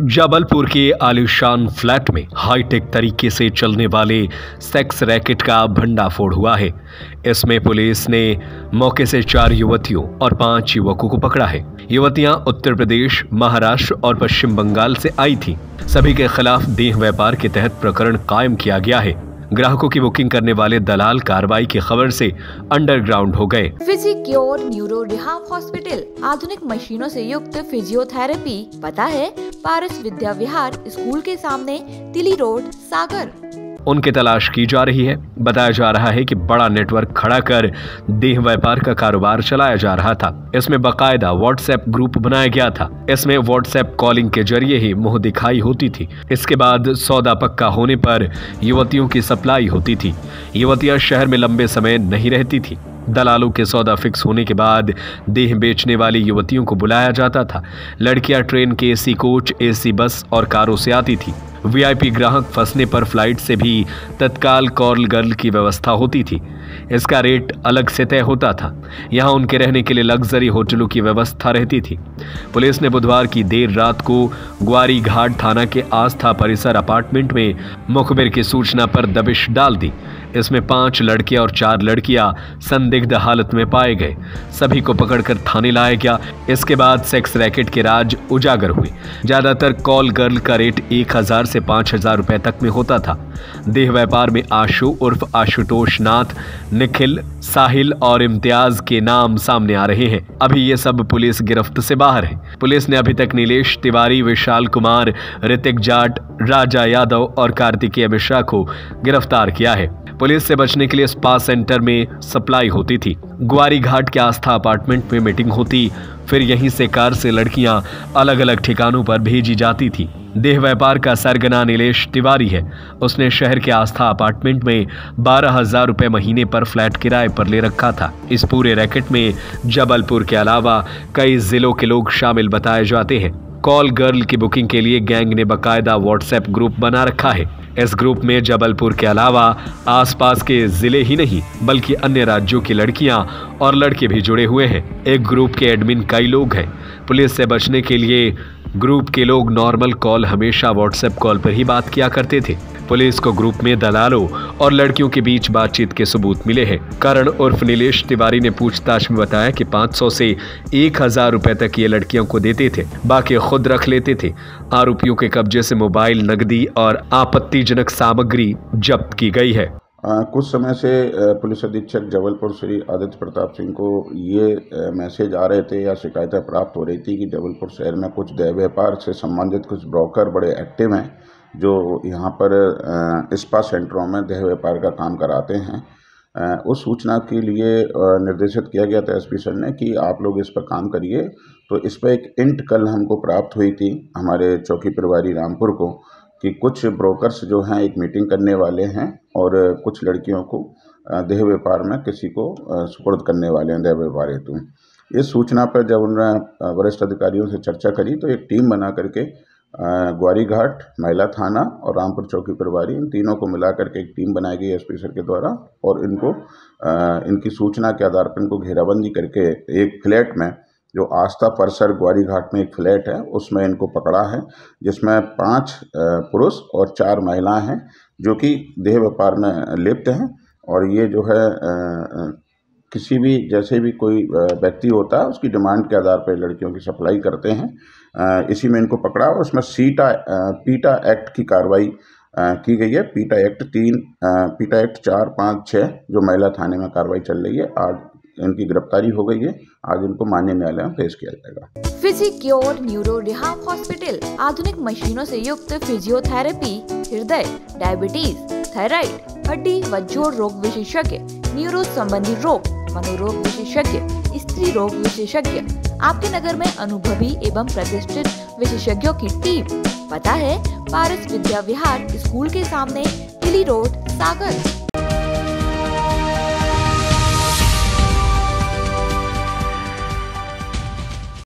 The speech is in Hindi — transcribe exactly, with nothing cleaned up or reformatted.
जबलपुर के आलीशान फ्लैट में हाईटेक तरीके से चलने वाले सेक्स रैकेट का भंडाफोड़ हुआ है। इसमें पुलिस ने मौके से चार युवतियों और पांच युवकों को पकड़ा है। युवतियां उत्तर प्रदेश, महाराष्ट्र और पश्चिम बंगाल से आई थीं। सभी के खिलाफ देह व्यापार के तहत प्रकरण कायम किया गया है। ग्राहकों की बुकिंग करने वाले दलाल कार्रवाई की खबर से अंडरग्राउंड हो गए। फिजिक्योर न्यूरो रिहाब हॉस्पिटल, आधुनिक मशीनों से युक्त फिजियोथेरेपी, पता है पारस विद्या विहार स्कूल के सामने तिली रोड, सागर। उनकी तलाश की जा रही है। बताया जा रहा है कि बड़ा नेटवर्क खड़ा कर देह व्यापार का कारोबार चलाया जा रहा था। इसमें बकायदा व्हाट्सएप ग्रुप बनाया गया था। इसमें व्हाट्सएप कॉलिंग के जरिए ही मुंह दिखाई होती थी। इसके बाद सौदा पक्का होने पर युवतियों की सप्लाई होती थी। युवतियां शहर में लंबे समय नहीं रहती थी। दलालों के सौदा फिक्स होने के बाद देह बेचने वाली युवतियों को बुलाया जाता था। लड़कियां ट्रेन के एसी कोच, एसी बस और कारों से आती थी। वीआईपी ग्राहक फंसने पर फ्लाइट से भी तत्काल कॉल गर्ल की व्यवस्था होती थी। इसका रेट अलग से तय होता था। यहाँ उनके रहने के लिए लग्जरी होटलों की व्यवस्था रहती थी। पुलिस ने बुधवार की देर रात को ग्वारी घाट थाना के आस्था परिसर अपार्टमेंट में मुखबिर की सूचना पर दबिश डाल दी। इसमें पांच लड़के और चार लड़कियां संदिग्ध हालत में पाए गए। सभी को पकड़कर थाने लाया गया। इसके बाद सेक्स रैकेट के राज उजागर हुए। ज्यादातर कॉल गर्ल का रेट एक हजार से पांच हजार रुपए तक में होता था। देह व्यापार में आशु उर्फ आशुतोष नाथ, निखिल, साहिल और इम्तियाज के नाम सामने आ रहे हैं। अभी ये सब पुलिस गिरफ्त से बाहर है। पुलिस ने अभी तक नीलेश तिवारी, विशाल कुमार, ऋतिक जाट, राजा यादव और कार्तिक अमिशा को गिरफ्तार किया है। पुलिस से बचने के लिए स्पा सेंटर में सप्लाई होती थी। ग्वारी घाट के आस्था अपार्टमेंट में मीटिंग होती, फिर यहीं से कार से लड़कियां अलग अलग ठिकानों पर भेजी जाती थी। देह व्यापार का सरगना नीलेश तिवारी है। उसने शहर के आस्था अपार्टमेंट में बारह हजार रुपए महीने पर फ्लैट किराए पर ले रखा था। इस पूरे रैकेट में जबलपुर के अलावा कई जिलों के लोग शामिल बताए जाते हैं। कॉल गर्ल की बुकिंग के लिए गैंग ने बाकायदा व्हाट्सएप ग्रुप बना रखा है। इस ग्रुप में जबलपुर के अलावा आसपास के जिले ही नहीं बल्कि अन्य राज्यों की लड़कियां और लड़के भी जुड़े हुए हैं। एक ग्रुप के एडमिन कई लोग हैं। पुलिस से बचने के लिए ग्रुप के लोग नॉर्मल कॉल, हमेशा व्हाट्सएप कॉल पर ही बात किया करते थे। पुलिस को ग्रुप में दलालों और लड़कियों के बीच बातचीत के सबूत मिले हैं। करण उर्फ नीलेश तिवारी ने पूछताछ में बताया कि पांच सौ से एक हजार रुपए तक ये लड़कियों को देते थे, बाकी खुद रख लेते थे। आरोपियों के कब्जे से मोबाइल, नकदी और आपत्तिजनक सामग्री जब्त की गई है। आ, कुछ समय से पुलिस अधीक्षक जबलपुर श्री आदित्य प्रताप सिंह को ये आ, मैसेज आ रहे थे या शिकायतें प्राप्त हो रही थी कि जबलपुर शहर में कुछ देह व्यापार से संबंधित कुछ ब्रोकर बड़े एक्टिव हैं जो यहाँ पर स्पा सेंटरों में देह व्यापार का काम कराते हैं। आ, उस सूचना के लिए आ, निर्देशित किया गया था एसपी सर ने कि आप लोग इस पर काम करिए। तो इस पर एक इंट कल हमको प्राप्त हुई थी हमारे चौकी प्रभारी रामपुर को कि कुछ ब्रोकर्स जो हैं एक मीटिंग करने वाले हैं और कुछ लड़कियों को देह व्यापार में किसी को सुपुर्द करने वाले हैं देह व्यापार हेतु। इस सूचना पर जब उन्होंने वरिष्ठ अधिकारियों से चर्चा करी तो एक टीम बना करके ग्वारी घाट, महिला थाना और रामपुर चौकी प्रभारी, इन तीनों को मिला करके एक टीम बनाई गई एसपी सर के द्वारा और इनको इनकी सूचना के आधार पर इनको घेराबंदी करके एक फ्लैट में, जो आस्था परिसर ग्वारी घाट में एक फ्लैट है, उसमें इनको पकड़ा है, जिसमें पांच पुरुष और चार महिलाएं हैं जो कि देह व्यापार में लिप्त हैं। और ये जो है किसी भी, जैसे भी कोई व्यक्ति होता है उसकी डिमांड के आधार पर लड़कियों की सप्लाई करते हैं। इसी में इनको पकड़ा और उसमें सीटा पीटा एक्ट की कार्रवाई की गई है। पीटा एक्ट तीन पीटा एक्ट चार पाँच छः जो महिला थाने में कार्रवाई चल रही है। आज इनकी गिरफ्तारी हो गई है। आज इनको माननीय न्यायालय में पेश किया जाएगा। फिजिक्योर न्यूरो रिहाब हॉस्पिटल, आधुनिक मशीनों से युक्त फिजियोथेरेपी, हृदय, डायबिटीज, थायराइड, हड्डी व जोड़ रोग विशेषज्ञ, न्यूरो संबंधी रोग, मनोरोग विशेषज्ञ, स्त्री रोग विशेषज्ञ, आपके नगर में अनुभवी एवं प्रतिष्ठित विशेषज्ञों की टीम, पता है पारस विद्या विहार स्कूल के सामने तिली रोड, सागर।